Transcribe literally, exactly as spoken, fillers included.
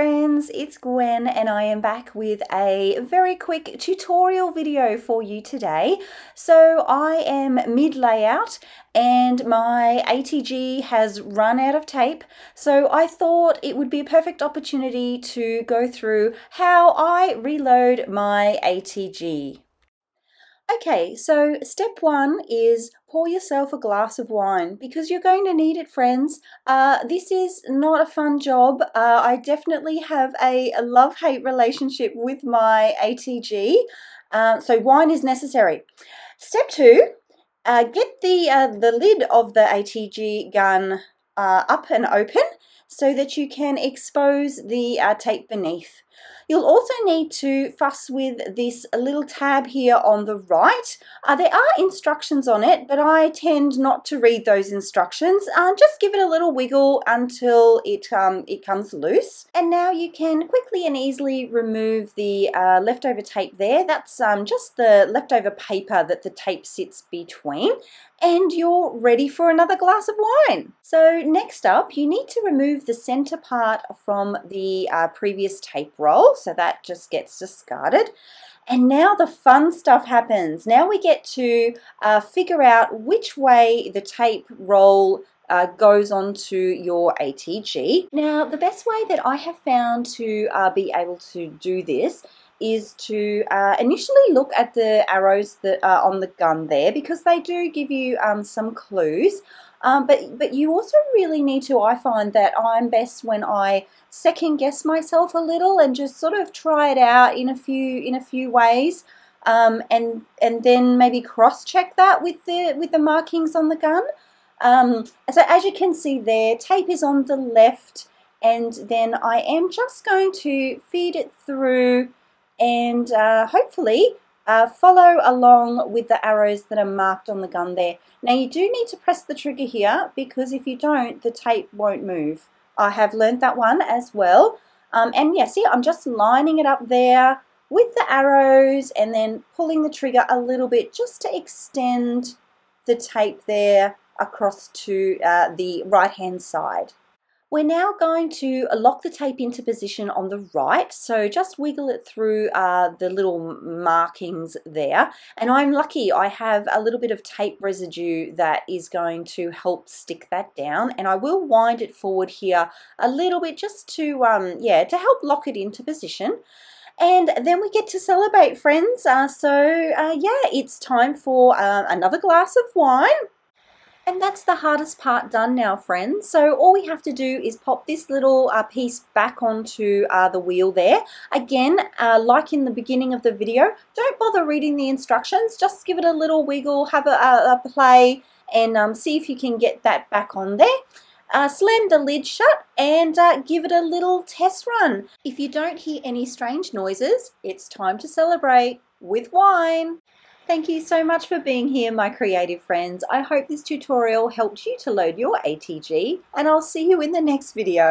friends, it's Gwen and I am back with a very quick tutorial video for you today. So I am mid-layout and my A T G has run out of tape, so I thought it would be a perfect opportunity to go through how I reload my A T G. Okay, so step one is pour yourself a glass of wine because you're going to need it, friends. Uh, this is not a fun job. Uh, I definitely have a love-hate relationship with my A T G, uh, so wine is necessary. Step two, uh, get the, uh, the lid of the A T G gun uh, up and open so that you can expose the uh, tape beneath. You'll also need to fuss with this little tab here on the right. Uh, there are instructions on it, but I tend not to read those instructions. Um, just give it a little wiggle until it, um, it comes loose. And now you can quickly and easily remove the uh, leftover tape there. That's um, just the leftover paper that the tape sits between. And you're ready for another glass of wine. So next up, you need to remove the center part from the uh, previous tape roll, so that just gets discarded. And now the fun stuff happens. Now we get to uh, figure out which way the tape roll Uh, goes onto your A T G. Now, the best way that I have found to uh, be able to do this is to uh, initially look at the arrows that are on the gun there, because they do give you um, some clues. Um, but, but you also really need to, I find that I'm best when I second guess myself a little and just sort of try it out in a few, in a few ways. Um, and, and then maybe cross-check that with the, with the markings on the gun. Um, so as you can see there, tape is on the left, and then I am just going to feed it through and uh, hopefully uh, follow along with the arrows that are marked on the gun there. Now you do need to press the trigger here, because if you don't, the tape won't move. I have learned that one as well. Um, and yeah, see, I'm just lining it up there with the arrows and then pulling the trigger a little bit just to extend the tape there across to uh, the right-hand side. We're now going to lock the tape into position on the right, so just wiggle it through uh, the little markings there. And I'm lucky, I have a little bit of tape residue that is going to help stick that down, and I will wind it forward here a little bit just to, um, yeah, to help lock it into position. And then we get to celebrate, friends. Uh, so uh, yeah, it's time for uh, another glass of wine. And that's the hardest part done now, friends. So all we have to do is pop this little uh, piece back onto uh, the wheel there. Again, uh, like in the beginning of the video, don't bother reading the instructions. Just give it a little wiggle, have a, a, a play, and um, see if you can get that back on there. Uh, slam the lid shut and uh, give it a little test run. If you don't hear any strange noises, it's time to celebrate with wine. Thank you so much for being here, my creative friends. I hope this tutorial helped you to load your A T G, and I'll see you in the next video.